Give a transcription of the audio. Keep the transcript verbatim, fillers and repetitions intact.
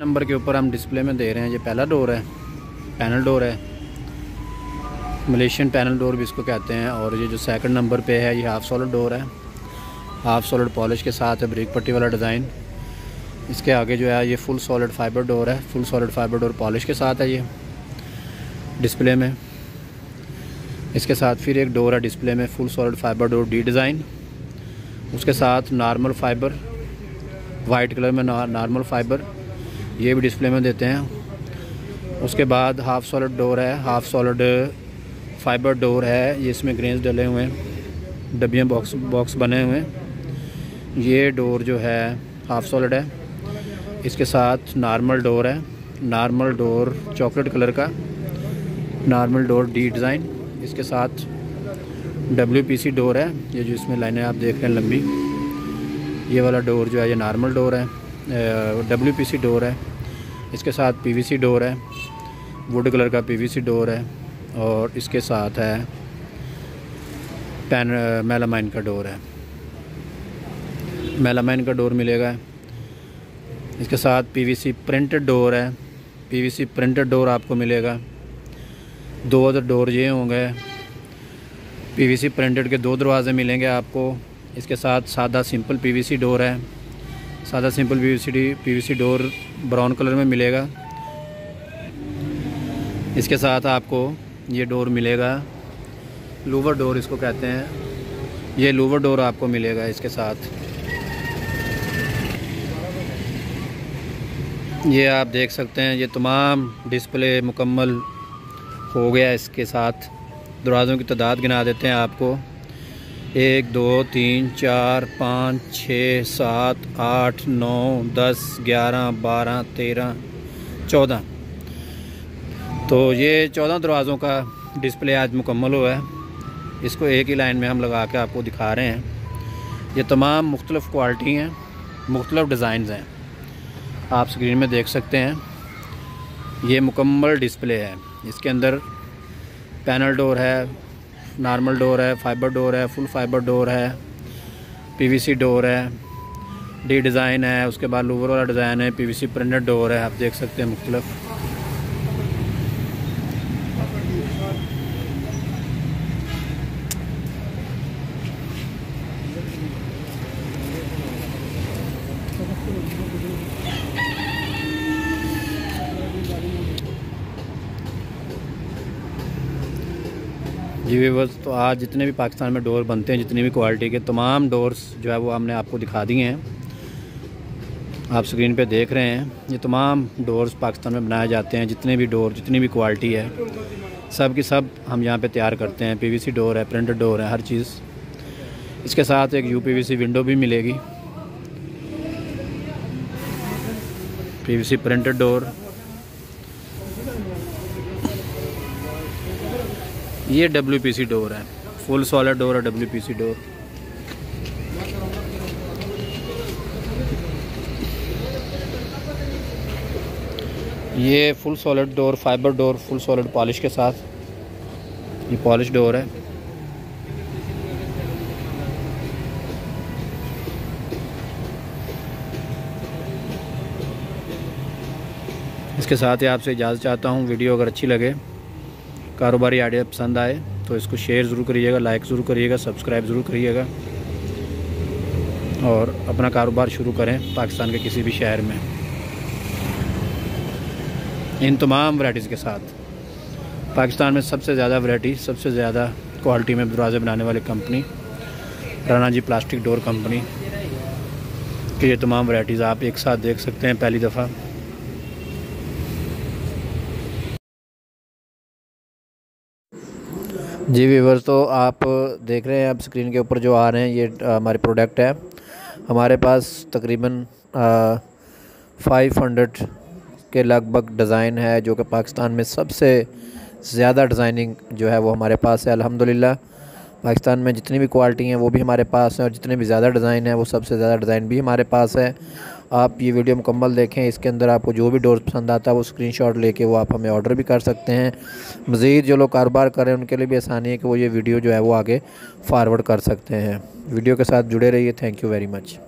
Number के ऊपर हम डिस्प्ले में दे रहे हैं। ये पहला डोर है, पैनल डोर है, मलेशियन पैनल डोर भी इसको कहते हैं। और ये जो सेकंड नंबर पे है ये हाफ़ सॉलिड डोर है, हाफ़ सॉलिड पॉलिश के साथ है ब्रिक पट्टी वाला डिज़ाइन। इसके आगे जो है ये फुल सॉलिड फाइबर डोर है, full solid fibre door polish के साथ है ये डिस्प्ले में। इसके साथ फिर एक डोर है डिस्प्ले में, full solid fibre door D design, उसके साथ नॉर्मल फाइबर वाइट कलर में नॉर्मल फाइबर ये भी डिस्प्ले में देते हैं। उसके बाद हाफ़ सॉलिड डोर है, हाफ़ सॉलिड फाइबर डोर है, ये इसमें ग्रेन्स डले हुए हैं, डब्बियाँ बॉक्स बॉक्स बने हुए हैं। ये डोर जो है हाफ़ सॉलिड है, इसके साथ नॉर्मल डोर है, नॉर्मल डोर चॉकलेट कलर का, नॉर्मल डोर डी डिज़ाइन। इसके साथ डब्ल्यू पी सी डोर है, ये जो इसमें लाइनें आप देख रहे हैं लंबी, ये वाला डोर जो है ये नॉर्मल डोर है, डब्ल्यू पी सी डोर है। इसके साथ पी वी सी डोर है, वुड कलर का पी वी सी डोर है, और इसके साथ है पैन मेलामाइन का डोर है, मेलामाइन का डोर मिलेगा। इसके साथ P V C printed door है, P V C printed door आपको मिलेगा। दो अदर डोर ये होंगे, पी वी सी प्रिंटेड के दो दरवाज़े मिलेंगे आपको। इसके साथ सादा simple P V C door है, सादा simple P V C P V C door brown colour में मिलेगा। इसके साथ आपको ये डोर मिलेगा, लूवर डोर इसको कहते हैं, ये लूवर डोर आपको मिलेगा। इसके साथ ये आप देख सकते हैं, ये तमाम डिस्प्ले मुकम्मल हो गया। इसके साथ दरवाज़ों की तादाद गिना देते हैं आपको, एक दो तीन चार पाँच छः सात आठ नौ दस ग्यारह बारह तेरह चौदह, तो ये चौदह दरवाज़ों का डिस्प्ले आज मुकम्मल हुआ है। इसको एक ही लाइन में हम लगा के आपको दिखा रहे हैं। ये तमाम मुख्तलिफ़ क्वालिटी हैं, मुख्तलिफ़ डिज़ाइन हैं, आप स्क्रीन में देख सकते हैं। ये मुकम्मल डिस्प्ले है, इसके अंदर पैनल डोर है, नॉर्मल डोर है, फाइबर डोर है, फुल फाइबर डोर है, पीवीसी डोर है, डी डिज़ाइन है, उसके बाद लूवर वाला डिज़ाइन है, पीवीसी प्रिंटेड डोर है, आप देख सकते हैं जी व्यूवर्स। तो आज जितने भी पाकिस्तान में डोर बनते हैं, जितनी भी क्वालिटी के, तमाम डोर्स जो है वो हमने आपको दिखा दिए हैं, आप स्क्रीन पे देख रहे हैं। ये तमाम डोर्स पाकिस्तान में बनाए जाते हैं, जितने भी डोर, जितनी भी क्वालिटी है, सब की सब हम यहाँ पे तैयार करते हैं। पीवीसी डोर है, प्रिंटेड डोर है, हर चीज़। इसके साथ एक यूपीवीसी विंडो भी मिलेगी, पीवीसी प्रिंटेड डोर। ये डब्ल्यू पी सी डोर है, फुल सॉलिड डोर है, डब्ल्यू पी सी डोर। ये full solid door, fibre door, full solid polish के साथ, ये पॉलिश डोर है। इसके साथ ही आपसे इजाज़त चाहता हूँ। वीडियो अगर अच्छी लगे, कारोबारी आइडिया पसंद आए, तो इसको शेयर ज़रूर करिएगा, लाइक ज़रूर करिएगा, सब्सक्राइब ज़रूर करिएगा, और अपना कारोबार शुरू करें पाकिस्तान के किसी भी शहर में, इन तमाम वैराइटीज़ के साथ। पाकिस्तान में सबसे ज़्यादा वैरायटी, सबसे ज़्यादा क्वालिटी में दरवाज़े बनाने वाली company Rana ji plastic door company की ये तमाम वैराइटीज़ आप एक साथ देख सकते हैं पहली दफ़ा। जी व्यूवर्स, तो आप देख रहे हैं, आप स्क्रीन के ऊपर जो आ रहे हैं ये हमारे प्रोडक्ट है। हमारे पास तकरीबन पाँच सौ के लगभग डिज़ाइन है, जो कि पाकिस्तान में सबसे ज़्यादा डिज़ाइनिंग जो है वो हमारे पास है अल्हम्दुलिल्लाह। पाकिस्तान में जितनी भी क्वालिटी हैं वो भी हमारे पास हैं, और जितने भी ज़्यादा डिज़ाइन हैं वो सबसे ज़्यादा डिज़ाइन भी हमारे पास है। आप ये वीडियो मुकम्मल देखें, इसके अंदर आपको जो भी डोर पसंद आता है वो स्क्रीनशॉट लेके वो आप हमें ऑर्डर भी कर सकते हैं। मज़ीद जो लोग कारोबार कर रहे हैं उनके लिए भी आसानी है कि वो ये वीडियो जो है वो आगे फारवर्ड कर सकते हैं। वीडियो के साथ जुड़े रहिए। Thank you very much.